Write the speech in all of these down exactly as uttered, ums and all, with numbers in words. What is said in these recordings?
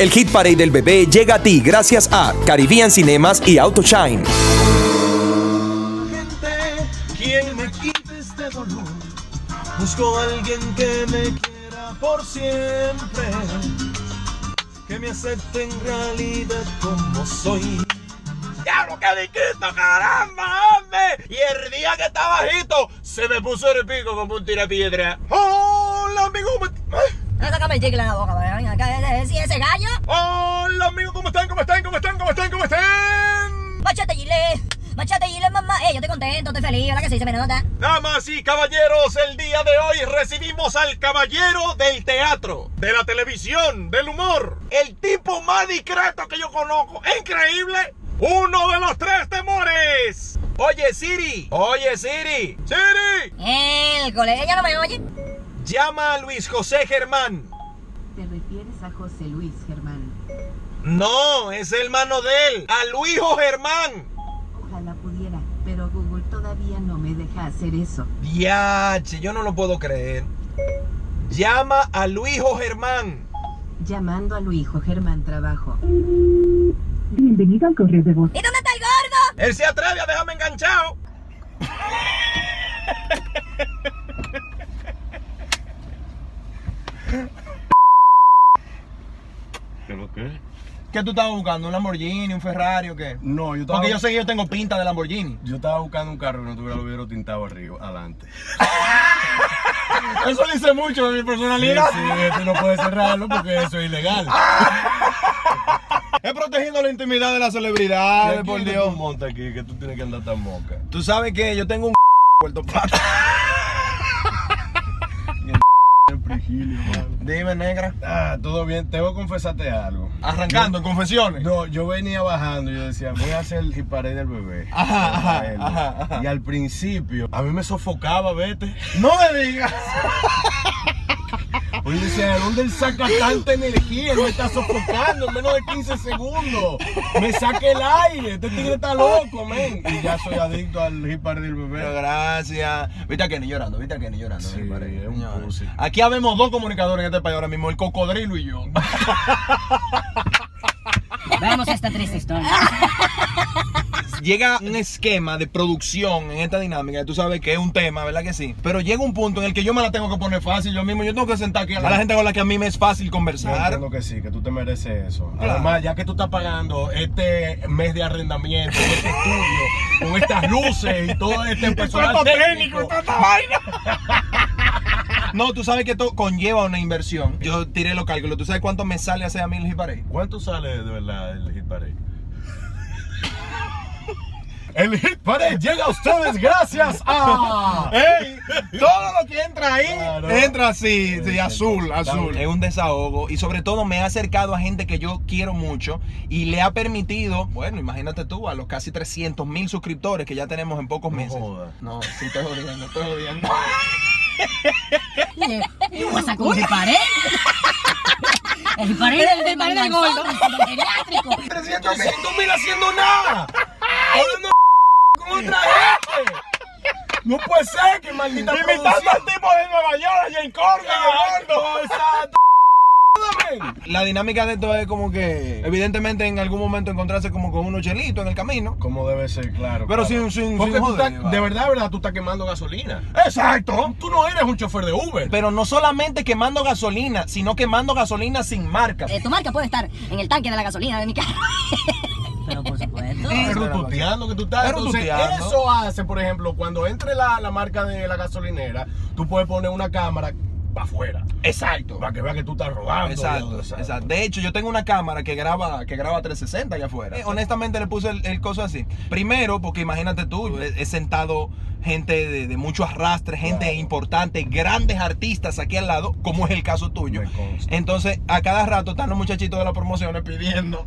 El Hit Parade del Bebé llega a ti gracias a Caribbean Cinemas y Autoshine. ¿Quién me quita este dolor? Busco a alguien que me quiera por siempre, que me acepte en realidad como soy. ¡Diablo, qué distinto, caramba, hombre! Y el día que está bajito, se me puso el pico como un tirapiedra. ¡Hola, amigo! Sácame el chicle de la boca, ven acá, ¿es ese gallo? ¡Hola, amigo! ¿Cómo están? ¿Cómo están? ¿Cómo están? ¿Cómo están? ¿Cómo están? ¡Machete, Gile! ¡Machete, Gile, mamá! Eh, yo estoy contento, estoy feliz, ¿verdad que sí? Se me nota. Damas y caballeros, el día de hoy recibimos al caballero del teatro, de la televisión, del humor. El tipo más discreto que yo conozco. ¡Increíble! ¡Uno de los tres temores! Oye, Siri. Oye, Siri. Siri. El colega ya no me oye. Llama a Luis José Germán. ¿Te refieres a José Luis Germán? No, es el hermano de él. A Luijo Germán. Ojalá pudiera, pero Google todavía no me deja hacer eso. Diache, yo no lo puedo creer. Llama a Luijo Germán. Llamando a Luijo Germán, trabajo. Bienvenido al correo de voz. ¿Y dónde está el gordo? Él se atreve a dejarme enganchado. ¿Qué lo que? ¿Qué tú estabas buscando? ¿Un Lamborghini? ¿Un Ferrari o qué? No, yo estaba... Porque yo sé que yo tengo pinta de Lamborghini. Yo estaba buscando un carro que no tuviera los vidrios tintados arriba, adelante. Eso dice mucho de mi personalidad. Sí, sí, este no puede cerrarlo porque eso es ilegal. He protegido la intimidad de las celebridades, por Dios. Un monte aquí que tú tienes que andar tan moca. Tú sabes que yo tengo un Puerto Plata. Dime, negra. Ah, todo bien, tengo que confesarte algo. Arrancando, en confesiones. No, yo venía bajando y yo decía, voy a hacer el hiparé del bebé. Ajá, ajá, ajá, ajá. Y al principio, a mí me sofocaba, vete. No me digas. Oye, ¿de dónde él saca tanta energía? Me está sofocando en menos de quince segundos. Me saca el aire. Este tigre está loco, men. Y ya soy adicto al hiparé del bebé. Pero gracias. Viste a Kenny llorando, viste a Kenny llorando. Sí, es un cursi. Aquí habemos dos comunicadores en este país ahora mismo, el cocodrilo y yo. Vamos a esta triste historia. Llega un esquema de producción en esta dinámica, tú sabes que es un tema, ¿verdad que sí? Pero llega un punto en el que yo me la tengo que poner fácil yo mismo, yo tengo que sentar aquí a la, la gente con la que a mí me es fácil conversar. Yo entiendo que sí, que tú te mereces eso. Claro. Además, ya que tú estás pagando este mes de arrendamiento, este estudio, con estas luces y todo este personal técnico, técnico esta vaina. No, tú sabes que esto conlleva una inversión. Yo tiré los cálculos, ¿tú sabes cuánto me sale hacer a mí el hiparé? ¿Cuánto sale de verdad el hiparé? El Hit Parade llega a ustedes gracias a... Hey, todo lo que entra ahí, claro, entra así, sí, azul, azul. Es un desahogo y sobre todo me ha acercado a gente que yo quiero mucho y le ha permitido, bueno, imagínate tú, a los casi trescientos mil suscriptores que ya tenemos en pocos meses. No jodas. No, sí estoy jodiendo, estoy jodiendo. ¿Le vas a coger pared? El pared del gordo. trescientos mil haciendo nada. Otra gente. No puede ser que maldita producción. Invitando al tipo de Nueva York y en Corte, la dinámica de esto es como que evidentemente en algún momento encontrarse como con unos chelitos en el camino. Como debe ser, claro. Pero claro, sin, sin, porque sin tú joder, estás, de verdad, verdad, tú estás quemando gasolina. Exacto. Tú no eres un chofer de Uber. Pero no solamente quemando gasolina, sino quemando gasolina sin marca. Eh, tu marca puede estar en el tanque de la gasolina de mi carro. Pero por supuesto. Pero tuteando que tú estás. Pero entonces, tuteando. Eso hace, por ejemplo, cuando entre la, la marca de la gasolinera, tú puedes poner una cámara para afuera. Exacto. Para que vea que tú estás robando. Exacto, exacto, exacto. De hecho, yo tengo una cámara que graba que graba trescientos sesenta allá afuera. Eh, honestamente, le puse el, el coso así. Primero, porque imagínate tú, he, he sentado gente de, de mucho arrastre, gente claro, importante, grandes artistas aquí al lado, como es el caso tuyo. Entonces, a cada rato están los muchachitos de las promociones pidiendo...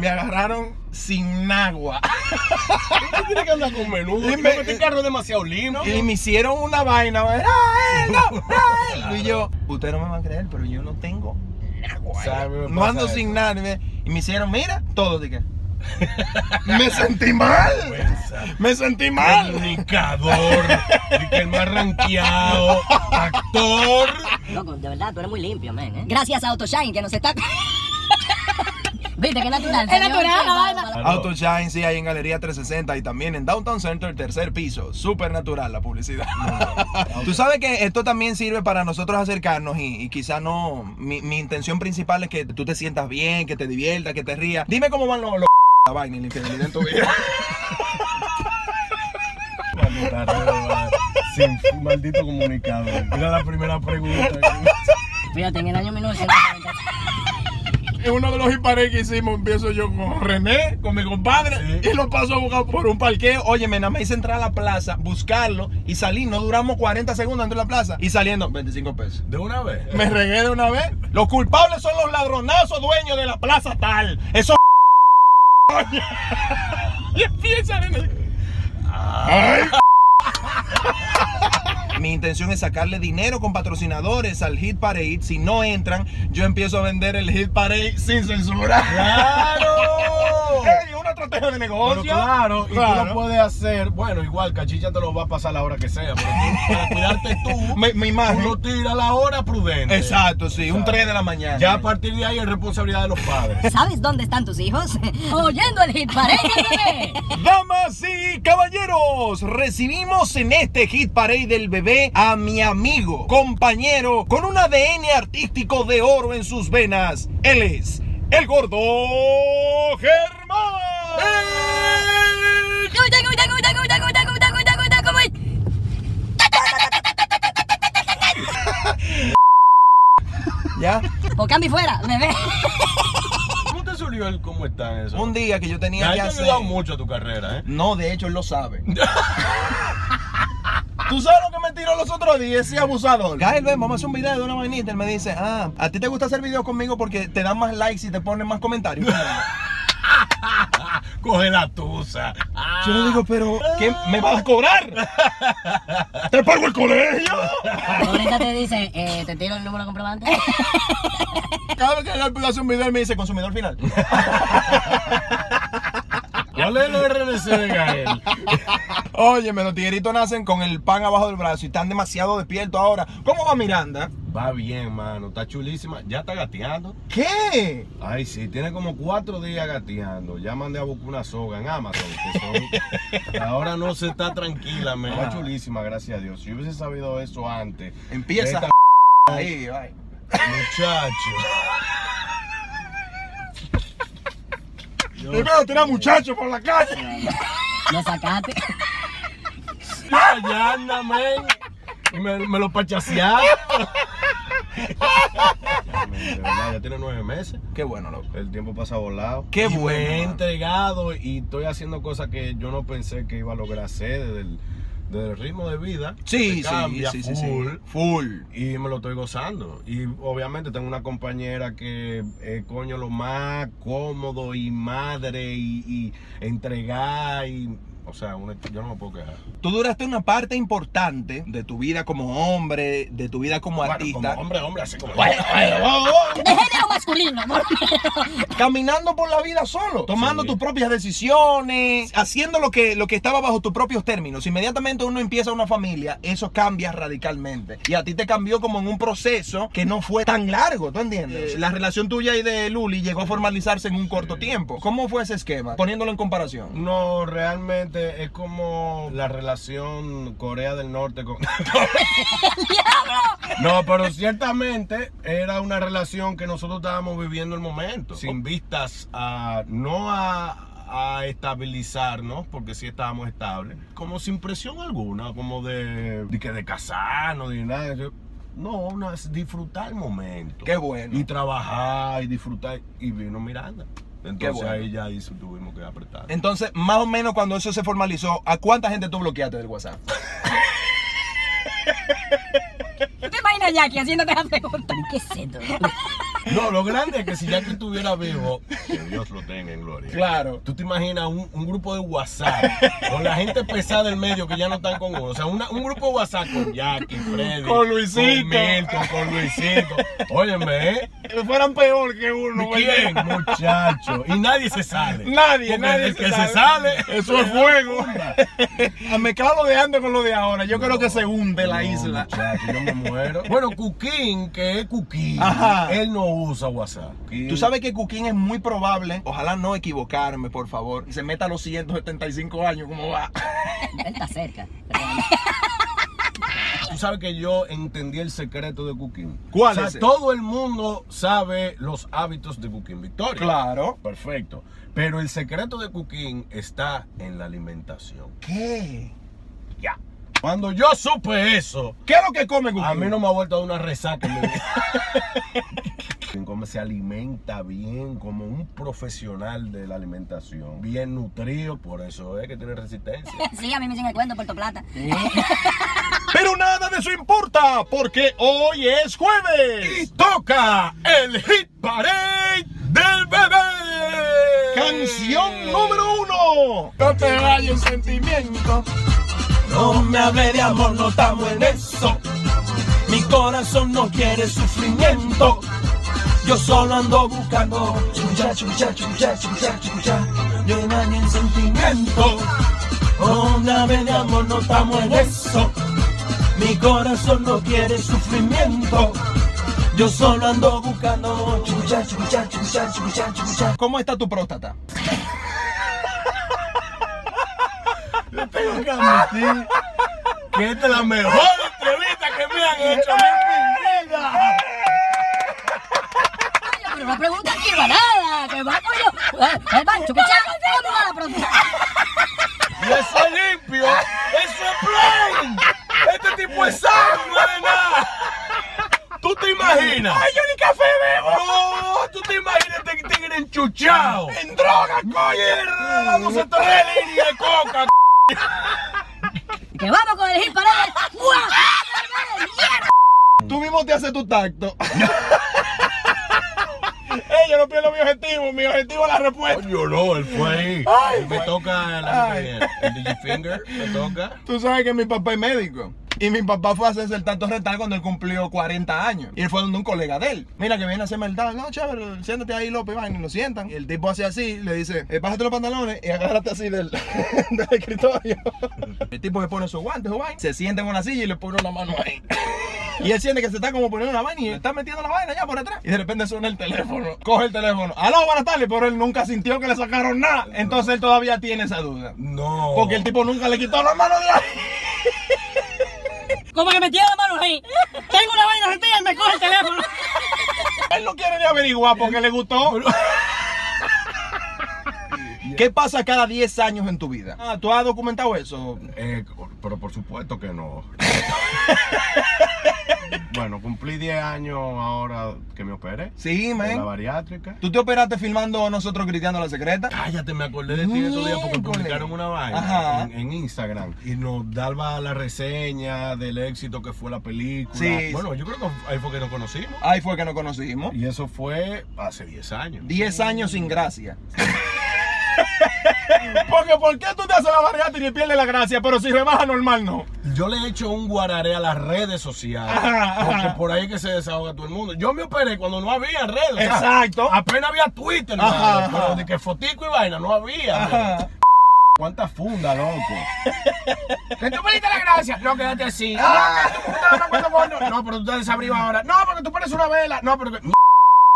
Me agarraron sin agua. ¿Tú tienes que andar con menudo? Y me, este carro es demasiado lindo. Y me hicieron una vaina. No, no, no. Y yo, ustedes no me van a creer, pero yo no tengo agua. O sea, no ando sin nada. Y me hicieron, mira, todo. Dije, Me sentí mal. Me sentí mal. Comunicador, el más ranqueado, actor. Loco, de verdad, tú eres muy limpio, men, ¿eh? Gracias a Autoshine que nos está... Viste que natural. Es natural la vaina. Autoshine sí hay en Galería trescientos sesenta y también en Downtown Center, tercer piso. Súper natural la publicidad. Tú sabes que esto también sirve para nosotros acercarnos y, y quizá no. Mi, mi intención principal es que tú te sientas bien, que te diviertas, que te rías. Dime cómo van los, los la vaina y la infidelidad en tu vida. Sin maldito comunicador. Mira la primera pregunta. Fíjate, en el año mil novecientos noventa. Es uno de los impares que hicimos. Empiezo yo con René, con mi compadre, sí. Y lo paso a buscar por un parqueo. Oye, me nada más hice entrar a la plaza, buscarlo y salir. No duramos cuarenta segundos dentro de la plaza y saliendo veinticinco pesos. ¿De una vez? Me regué de una vez. Los culpables son los ladronazos dueños de la plaza tal. Eso. Y empiezan en el... Ay. Mi intención es sacarle dinero con patrocinadores al Hit Parade. Si no entran, yo empiezo a vender el Hit Parade sin censura. ¡Claro! ¡Ey! Una estrategia de negocio. Pero claro, y claro, tú lo puedes hacer. Bueno, igual, Cachicha te lo va a pasar la hora que sea. Pero tú, para cuidarte tú, mi, mi imagen, tú lo tiras a la hora prudente. Exacto, sí. Exacto. Un tres de la mañana. Ya a partir de ahí es responsabilidad de los padres. ¿Sabes dónde están tus hijos? Oyendo el Hit Parade. Damas y caballeros, recibimos en este Hit Parade del bebé a mi amigo, compañero, con un A D N artístico de oro en sus venas. Él es el Gordo Germán. ¿Ya? O cambie fuera, bebé. ¿Cómo están eso? Un día que yo tenía que hacer... Te ha ayudado mucho a tu carrera, ¿eh? No, de hecho, él lo sabe. ¿Tú sabes lo que me tiró los otros días ese abusador? Gael, ven, vamos a hacer un video de una vainita. Él me dice, ah, ¿a ti te gusta hacer videos conmigo porque te dan más likes y te ponen más comentarios? Coge la tusa. Yo le digo, pero ¿qué me vas a cobrar? ¡Te pago el colegio! Ahorita te dice, eh, ¿te tiro el número comprobante? Cada vez que Gael hace un video, él me dice, consumidor final. ¿Cuál es el R L C de Gael? Óyeme, los tigueritos nacen con el pan abajo del brazo y están demasiado despiertos ahora. ¿Cómo va Miranda? Va bien, mano. Está chulísima. Ya está gateando. ¿Qué? Ay, sí. Tiene como cuatro días gateando. Ya mandé a buscar una soga en Amazon. Que son... Ahora no se está tranquila, man. Está chulísima, gracias a Dios. Si yo hubiese sabido eso antes. Empieza esta... ahí, ay. Muchacho. Yo me voy a tirar muchachos por la calle. Lo sacaste. Sí, allá anda, men. Y me, me lo pachasearon. Ya, ya tiene nueve meses. Qué bueno, loco. El tiempo pasa volado. Qué bueno. Me he entregado y estoy haciendo cosas que yo no pensé que iba a lograr hacer desde el... del ritmo de vida. Sí, cambia, sí, sí, full, sí, sí. Full. Y me lo estoy gozando. Y obviamente tengo una compañera que eh, coño, lo más cómodo y madre y, y entregar y... O sea, una, yo no me puedo quejar. Tú duraste una parte importante de tu vida como hombre, de tu vida como bueno, artista. Como hombre, hombre, así como... Bueno, bueno, bueno, bueno. De género masculino, amor. Caminando por la vida solo, tomando sí. tus propias decisiones, haciendo lo que, lo que estaba bajo tus propios términos. Inmediatamente uno empieza una familia, eso cambia radicalmente. Y a ti te cambió como en un proceso que no fue tan largo, ¿tú entiendes? Eh, la relación tuya y de Luli llegó a formalizarse en un corto eh, tiempo. ¿Cómo fue ese esquema? Poniéndolo en comparación. No, realmente... Es como la relación Corea del Norte con... No, pero ciertamente era una relación que nosotros estábamos viviendo el momento, sin vistas a... No a... a estabilizarnos, porque sí estábamos estables, como sin presión alguna, como de... De que de casarnos, de nada... No, no, es disfrutar el momento. Qué bueno. Y trabajar, y disfrutar, y vino Miranda. Entonces bueno. ahí ya hizo, tuvimos que apretar. Entonces, más o menos cuando eso se formalizó, ¿a cuánta gente tú bloqueaste del WhatsApp? ¿Tú te imaginas Jackie haciéndote la pregunta? ¿Qué es esto? No, lo grande es que si Jackie estuviera vivo, que Dios lo tenga en gloria. Claro, tú te imaginas un, un grupo de WhatsApp con la gente pesada del medio que ya no están con uno. O sea, una, un grupo de WhatsApp con Jackie, Freddy, con Luisito, con Milton, con Luisito. Óyeme, ¿eh? Que fueran peor que uno. ¿Quién, muchacho? Y nadie se sale. Nadie, nadie. El se que sale. se sale, eso es fuego. A mezclar lo de antes con lo de ahora. Yo no, creo que se hunde la no, isla. Muchacho, yo me muero. Bueno, Cuquín, que es Cuquín. Ajá. Él no usa WhatsApp. ¿Qué? Tú sabes que Cuquín es muy probable, ojalá no equivocarme, por favor, y se meta a los ciento setenta y cinco años, ¿cómo va? Él está cerca. Tú sabes que yo entendí el secreto de Cuquín. ¿Cuál o sea, es? Todo el mundo sabe los hábitos de Cuquín Victoria. Claro. Perfecto. Pero el secreto de Cuquín está en la alimentación. ¿Qué? Ya. Cuando yo supe eso... ¿Qué es lo que come Cuquín? A mí no me ha vuelto a dar una resaca. Cuquín se alimenta bien, como un profesional de la alimentación. Bien nutrido, por eso es que tiene resistencia. Sí, a mí me dicen el cuento Puerto Plata. ¿Sí? Pero nada de eso importa, porque hoy es jueves. Y toca el Hit Parade del bebé. Canción número uno. No te vayas sentimiento. No me hable de amor, no estamos en eso. Mi corazón no quiere sufrimiento. Yo solo ando buscando chucha, chucha, chucha, chucha, chucha. Yo no hay en sentimiento. No me hable de amor, no estamos en eso. Mi corazón no quiere sufrimiento. Yo solo ando buscando chucha, chucha, chucha, chucha, chucha. ¿Cómo está tu próstata? Yo tengo que admitir que esta es la mejor entrevista que me han hecho en mi vida. Pero no pregunta aquí para nada, que va coño. El bancho, que chaval, ¿cómo va la? Yo soy limpio, eso es plain. Este tipo es sano, no es nada. ¿Tú te imaginas? Ay, yo ni café bebo. No, tú te imaginas este tigre enchuchado. En droga, coño. Vamos a traer línea de coca. Que vamos con el Hit Parade. Tú mismo te haces tu tacto. Hey, yo no pierdo mi objetivo, mi objetivo es la respuesta. Yo no, él fue ahí. Ay, me fue. Toca la, el, el D J Finger, me toca. Tú sabes que mi papá es médico. Y mi papá fue a hacerse el tanto retal cuando él cumplió cuarenta años. Y él fue donde un colega de él. Mira que viene a hacerme el tal. No, chévere, siéntate ahí, López, van y lo sientan. Y el tipo hace así, le dice, eh, bájate los pantalones y agárrate así del, del escritorio. El tipo se pone sus guantes, Juan, se sienta en una silla y le pone una mano ahí. Y él siente que se está como poniendo una vaina y le está metiendo la vaina ya por atrás. Y de repente suena el teléfono. Coge el teléfono. Aló, buenas tardes. Pero él nunca sintió que le sacaron nada. Entonces él todavía tiene esa duda. No. Porque el tipo nunca le quitó la mano de ahí. Como que metía la mano ahí. Tengo una vaina sentida y me coge el teléfono. Él no quiere ni averiguar porque le gustó. ¿Qué pasa cada diez años en tu vida? Ah, ¿tú has documentado eso? Eh, pero por supuesto que no. Bueno, cumplí diez años ahora que me operé. Sí, man. En la bariátrica. ¿Tú te operaste filmando Nosotros Cristianos la Secreta? Cállate, me acordé de ti en estos días porque publicaron una vaina en, en Instagram. Y nos daba la reseña del éxito que fue la película. Sí. Bueno, yo creo que ahí fue que nos conocimos. Ahí fue que nos conocimos. Y eso fue hace diez años. diez años sin gracia. Porque ¿por qué tú te haces la bariátrica y pierdes la gracia? Pero si rebaja normal, no. Yo le he hecho un guararé a las redes sociales. Ajá, porque ajá. Por ahí es que se desahoga todo el mundo. Yo me operé cuando no había redes. Exacto. O sea, apenas había Twitter, ¿no? Ajá, ajá. Pero de que fotico y vaina no había. Ajá. ¿Cuántas fundas, loco? ¿Que tú perdiste la gracia? No, quédate así. Ah. No, no, pero tú te desabribas ahora. No, porque tú pones una vela. No, pero...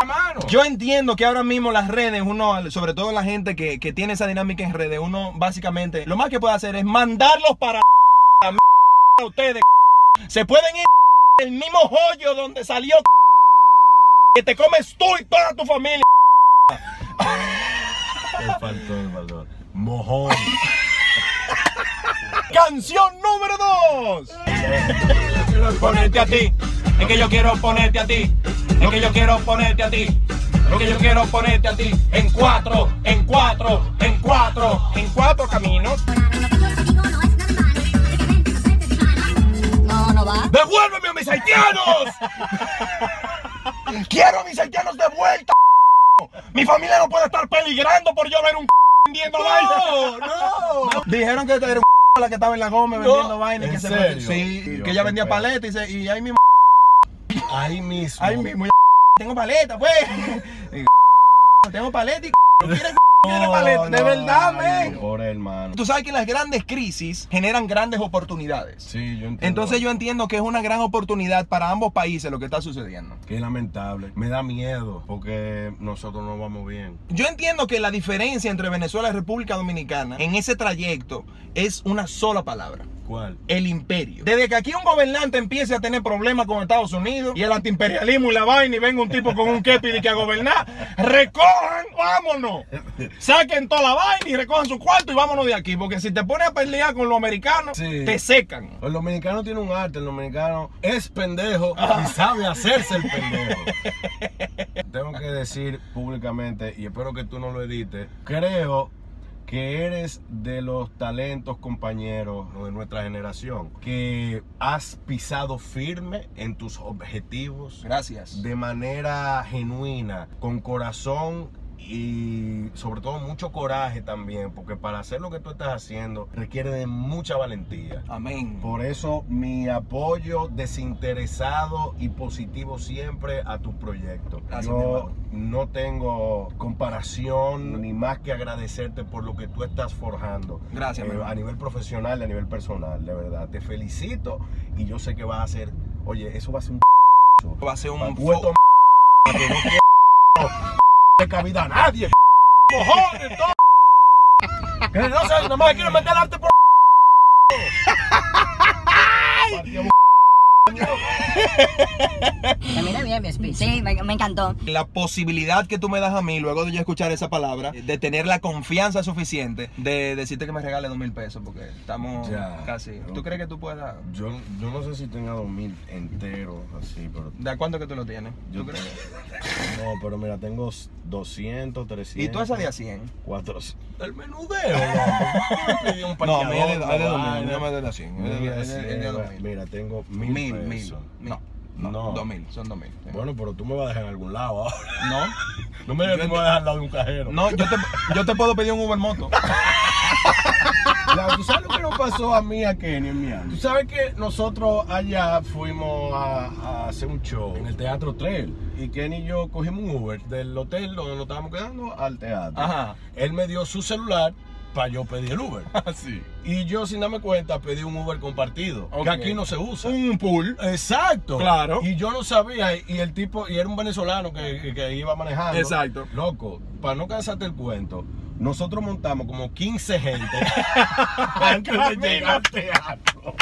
Mano. Yo entiendo que ahora mismo las redes, uno, sobre todo la gente que, que tiene esa dinámica en redes, uno básicamente lo más que puede hacer es mandarlos para la mierda a ustedes. Se pueden ir el mismo hoyo donde salió que te comes tú y toda tu familia. Te faltó el valor. Mojón. Canción número dos. Quiero ponerte a ti. Es que yo quiero ponerte a ti. Es que yo quiero ponerte a ti, es que yo quiero ponerte a ti. En cuatro, en cuatro, en cuatro, en cuatro caminos. No, no va. ¡Devuélveme a mis haitianos! Quiero a mis haitianos de vuelta. Mi familia no puede estar peligrando por yo ver un vendiendo vaina. No, no. Dijeron que era un la que estaba en la Gómez vendiendo vaina. ¿En serio? Sí, que ella vendía paletas y ahí mismo. Ahí mismo. Ahí mismo. Tengo paleta, pues. Tengo paleta y ¿quieres? No, paleta, de no, verdad, men. Pobre hermano. Tú sabes que las grandes crisis generan grandes oportunidades. Sí, yo entiendo. Entonces yo entiendo que es una gran oportunidad para ambos países lo que está sucediendo. Qué lamentable. Me da miedo porque nosotros no vamos bien. Yo entiendo que la diferencia entre Venezuela y República Dominicana en ese trayecto es una sola palabra. ¿Cuál? El imperio. Desde que aquí un gobernante empiece a tener problemas con Estados Unidos y el antiimperialismo y la vaina y venga un tipo con un kepi de que a gobernar, recojan, vámonos. Saquen toda la vaina y recojan su cuarto y vámonos de aquí. Porque si te pones a pelear con los americanos, sí, te secan. El dominicano tiene un arte, el dominicano es pendejo ah. y sabe hacerse el pendejo. Tengo que decir públicamente, y espero que tú no lo edites, creo que eres de los talentos compañeros de nuestra generación que has pisado firme en tus objetivos. Gracias. De manera genuina, con corazón y sobre todo mucho coraje también, porque para hacer lo que tú estás haciendo requiere de mucha valentía. Amén. Por eso mi apoyo desinteresado y positivo siempre a tu proyecto. Gracias, yo no tengo comparación ni más que agradecerte por lo que tú estás forjando. Gracias, eh, a nivel profesional y a nivel personal, de verdad. Te felicito y yo sé que vas a hacer, oye, eso va a ser un va a ser un puesto de cabida a nadie, mojones, todo. Que no sé, nada más quiero meter el arte por. Termina bien mi speech. Sí, me, me encantó. La posibilidad que tú me das a mí, luego de yo escuchar esa palabra, de tener la confianza suficiente de decirte que me regales dos mil pesos, porque estamos ya, casi. No. ¿Tú crees que tú puedas? Yo, yo no sé si tenga dos mil enteros, así, pero. ¿De cuánto que tú lo tienes? Yo ¿Tú crees? No, pero mira, tengo doscientos, trescientos. ¿Y tú esa de a cien? cuatrocientos. El menudeo, no. No, me de dos mil, no me de la cien. Mira, tengo mil. Mil, no, no, no. Dos mil, son dos mil. Sí. Bueno, pero tú me vas a dejar en algún lado ahora. No. No me, yo me vas a dejar al lado de un cajero. No, yo te, yo te puedo pedir un Uber Moto. Claro, tú sabes lo que nos pasó a mí, a Kenny, en Miami. Tú sabes que nosotros allá fuimos a, a hacer un show en el Teatro Tres. Y Kenny y yo cogimos un Uber del hotel donde nos estábamos quedando al teatro. Ajá. Él me dio su celular para yo pedir el Uber. Sí. Y yo, sin darme cuenta, pedí un Uber compartido. Okay. Que aquí no se usa. Un pool. Exacto. Claro. Y yo no sabía. Y el tipo, y era un venezolano que, que iba manejando. Exacto. Loco, para no cansarte el cuento, nosotros montamos como quince gente antes de llegar al teatro.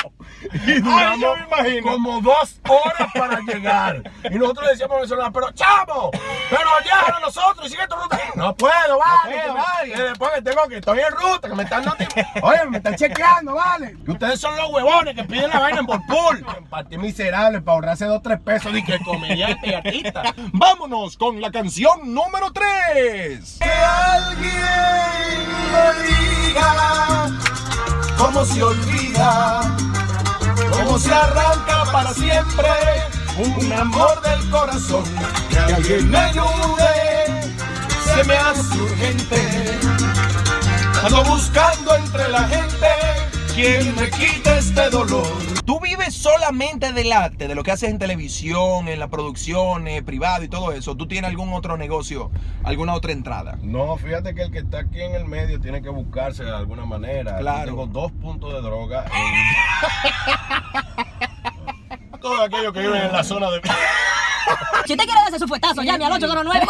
Y duramos, ay, como dos horas para llegar. Y nosotros decíamos a Venezuela, pero chamo, pero allá a nosotros, y sigue tu ruta. No puedo, vale, no puedo, vale. Que después que tengo que estoy en ruta, que me están dando tiempo. Oye, me están chequeando, vale. Que ustedes son los huevones que piden la vaina en Borpul. Partí miserable para ahorrarse dos, tres pesos de que comediante y artista. Vámonos con la canción número tres. Que alguien me diga cómo se olvida, cómo se arranca para siempre un amor del corazón. Que alguien me ayude, se me hace urgente, ando buscando entre la gente quien me quite este dolor. Tú vives solamente del arte, de lo que haces en televisión, en las producciones, privado y todo eso. ¿Tú tienes algún otro negocio, alguna otra entrada? No, fíjate que el que está aquí en el medio tiene que buscarse de alguna manera. Claro. Yo tengo dos puntos de droga. En... Todos aquellos que viven en la zona de... Si usted quiere darse su fuetazo, llame al ocho cero nueve.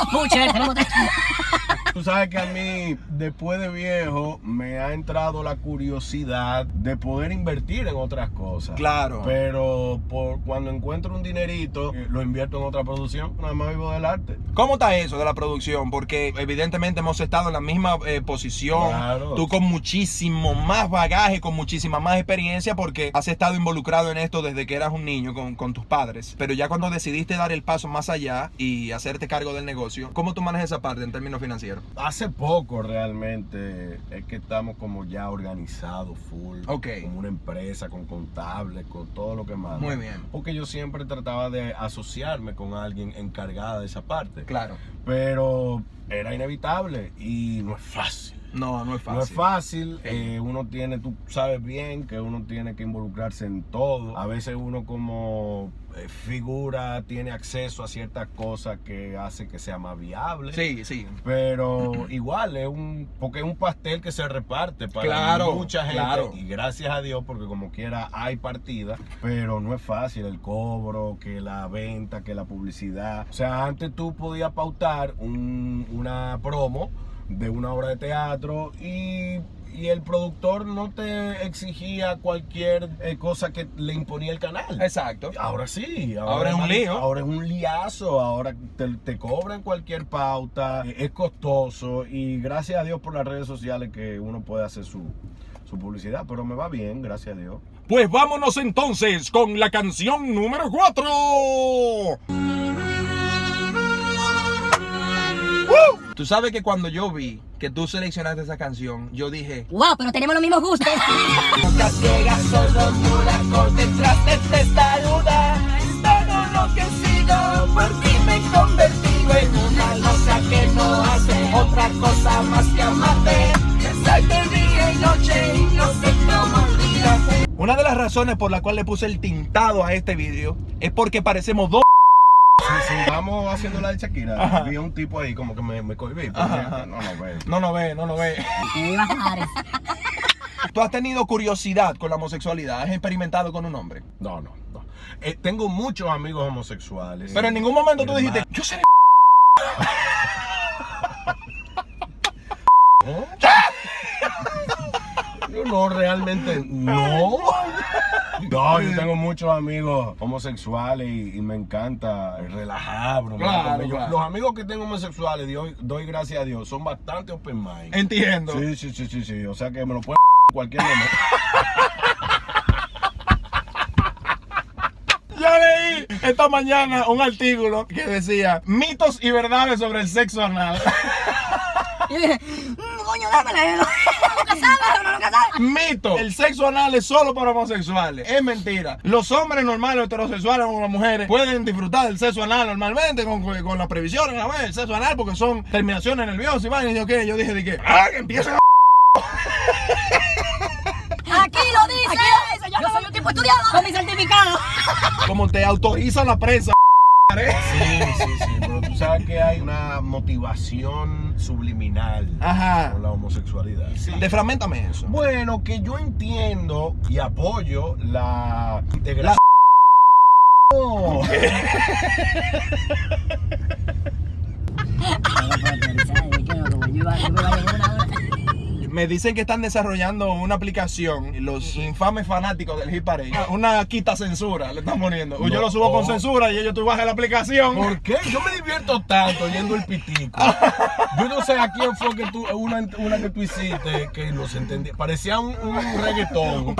Tú sabes que a mí, después de viejo, me ha entrado la curiosidad de poder invertir en otras cosas. Claro. Pero por cuando encuentro un dinerito, lo invierto en otra producción. Nada más vivo del arte. ¿Cómo está eso de la producción? Porque evidentemente hemos estado en la misma eh, posición. Claro. Tú con muchísimo más bagaje, con muchísima más experiencia, porque has estado involucrado en esto desde que eras un niño con, con tus padres. Pero ya cuando decidiste dar el paso más allá y hacerte cargo del negocio, ¿cómo tú manejas esa parte en términos financieros? Hace poco realmente es que estamos como ya organizados full, okay, como una empresa, con contables, con todo lo que manda. Muy bien. Porque yo siempre trataba de asociarme con alguien encargada de esa parte. Claro. Pero era inevitable y no es fácil. No, no es fácil. No es fácil, eh, uno tiene, tú sabes bien que uno tiene que involucrarse en todo. A veces uno como eh, figura tiene acceso a ciertas cosas que hace que sea más viable. Sí, sí. Pero igual, es un, porque es un pastel que se reparte para claro, mucha gente. Claro. Y gracias a Dios, porque como quiera hay partidas, pero no es fácil el cobro, que la venta, que la publicidad. O sea, antes tú podías pautar un, una promo de una obra de teatro y, y el productor no te exigía cualquier eh, cosa que le imponía el canal. Exacto. Ahora sí. Ahora, ahora es un lío. Ahora es un liazo. Ahora te, te cobran cualquier pauta. Es costoso y gracias a Dios por las redes sociales que uno puede hacer su, su publicidad. Pero me va bien, gracias a Dios. Pues vámonos entonces con la canción número cuatro. ¡Uh! Tú sabes que cuando yo vi que tú seleccionaste esa canción, yo dije, wow, pero tenemos los mismos gustos. Nunca ciegas, solo tú la concentraste, testaruda. Todo lo que he sido por ti me he convertido en una losa que no hace otra cosa más que amarte. Pensarte día y noche y no sé cómo olvidarte. Una de las razones por la cual le puse el tintado a este video es porque parecemos dos. Sí, sí, vamos haciendo la de Shakira. Ajá. Vi a un tipo ahí como que me, me cohibí. No, no lo ve. No lo ve, no lo ve. ¿Tú has tenido curiosidad con la homosexualidad? ¿Has experimentado con un hombre? No, no, no. Eh, tengo muchos amigos homosexuales. Pero en ningún momento tú dijiste, yo seré. ¿Eh? Yo no, realmente no. No, yo tengo muchos amigos homosexuales y, y me encanta relajar, bro. Claro, claro. Los amigos que tengo homosexuales, doy, doy gracias a Dios, son bastante open mind. Entiendo. Sí, sí, sí, sí, sí. O sea que me lo pueden cualquier momento. Ya leí esta mañana un artículo que decía mitos y verdades sobre el sexo anal. Coño, dámela. Mito, el sexo anal es solo para homosexuales. Es mentira. Los hombres normales, heterosexuales o las mujeres pueden disfrutar del sexo anal normalmente con, con las previsiones, a ver, el sexo anal, porque son terminaciones nerviosas y van y yo qué, yo dije de qué. ¡Ah, que empiecen a! Aquí lo dice. Aquí lo dice. Yo, yo soy un tipo estudiado con mi certificado. Como te autoriza la prensa. Sí, sí, sí, pero tú sabes que hay una motivación subliminal Ajá. con la homosexualidad. Sí. Defragmentame eso. Bueno, que yo entiendo y apoyo la integración. La... Oh. Me dicen que están desarrollando una aplicación, los infames fanáticos del hip parade. Una quita censura le están poniendo. No, yo lo subo oh. con censura y ellos tú bajas la aplicación. ¿Por qué? Yo me divierto tanto oyendo el pitico. Yo no sé a quién fue que tú, una, una que tú hiciste que no se entendía. Parecía un, un reggaetón.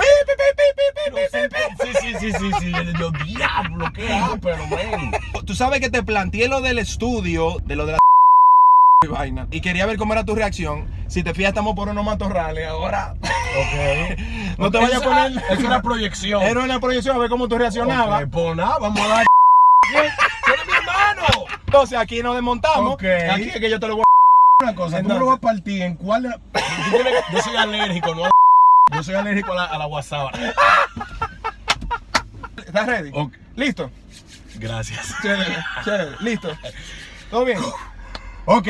Sí, sí, sí, sí, sí. Yo, diablo, qué hago, pero ven. Tú sabes que te planteé lo del estudio, de lo de la... Y, vaina. Y quería ver cómo era tu reacción. Si te fijas, estamos por unos matorrales ahora. Ok. No te vayas a poner. Es una proyección. Era una proyección a ver cómo tú reaccionabas. Okay, pues nada, vamos a dar. ¡Tú eres mi hermano! Entonces aquí nos desmontamos. Okay. Aquí es que yo te lo voy a. Una cosa, entonces, tú me lo vas a partir. ¿En cuál? Yo soy alérgico, ¿no? Yo soy alérgico a la, a la guasaba. ¿Estás ready? Okay. ¿Listo? Gracias. Chévere, chévere. ¿Listo? ¿Todo bien? Ok,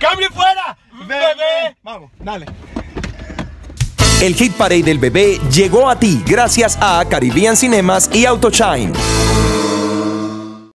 cambio fuera, bebé. Vamos, dale. El Hit Parade del bebé llegó a ti gracias a Caribbean Cinemas y Autoshine.